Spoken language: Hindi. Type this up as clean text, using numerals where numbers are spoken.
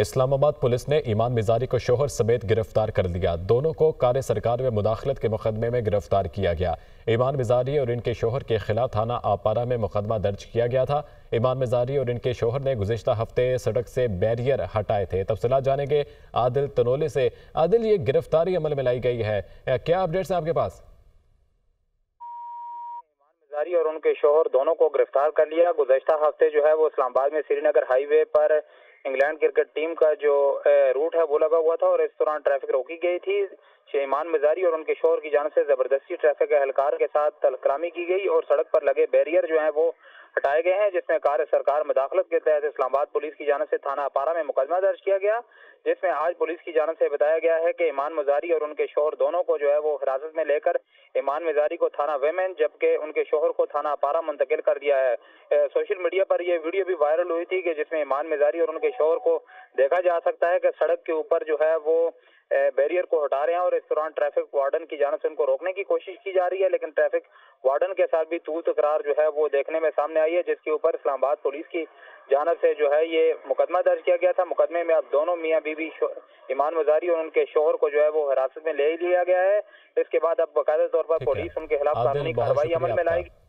इस्लामाबाद पुलिस ने ईमान मज़ारी को शोहर समेत गिरफ्तार कर लिया। दोनों को कार्य सरकार में मुदाखलत के मुकदमे में गिरफ्तार किया गया। ईमान मज़ारी और इनके शोहर के खिलाफ थाना आबपारा में मुकदमा दर्ज किया गया था। ईमान मज़ारी और इनके शोहर ने गुज़िश्ता हफ्ते सड़क से बैरियर हटाए थे। तफसीलात जानेंगे आदिल तनोली से। आदिल, ये गिरफ्तारी अमल में लाई गई है, क्या अपडेट्स हैं आपके पास? और उनके शोहर दोनों को गिरफ्तार कर लिया। गुज़श्ता हफ्ते जो है वो इस्लामाबाद में श्रीनगर हाईवे पर इंग्लैंड क्रिकेट टीम का जो रूट है वो लगा हुआ था और इस दौरान ट्रैफिक रोकी गई थी। ईमान मज़ारी और उनके शोहर की जान से जबरदस्ती ट्रैफिक एहलकार के साथ तलकलामी की गई और सड़क पर लगे बैरियर जो है वो हटाए गए हैं, जिसमें कार्य सरकार मुदाखलत के तहत इस्लामाबाद पुलिस की जान से थाना आबपारा में मुकदमा दर्ज किया गया, जिसमें आज पुलिस की जान से बताया गया है कि ईमान मज़ारी और उनके शोहर दोनों को जो है वो हिरासत में लेकर ईमान मज़ारी को थाना वेमन जबकि उनके शोहर को थाना आबपारा मुंतकिल कर दिया है। सोशल मीडिया पर यह वीडियो भी वायरल हुई थी कि जिसमें ईमान मज़ारी और उनके शोहर को देखा जा सकता है कि सड़क के ऊपर जो है वो बैरियर को हटा रहे हैं और इस दौरान ट्रैफिक वार्डन की जानिब से उनको रोकने की कोशिश की जा रही है, लेकिन ट्रैफिक वार्डन के साथ भी तू तकरार जो है वो देखने में सामने आई है, जिसके ऊपर इस्लामाबाद पुलिस की जानिब से जो है ये मुकदमा दर्ज किया गया था। मुकदमे में अब दोनों मियाँ बीवी ईमान मज़ारी और उनके शोहर को जो है वो हिरासत में ले लिया गया है। इसके बाद अब बाकायदा तौर पर पुलिस उनके खिलाफ कानूनी कार्रवाई अमल में लाएगी।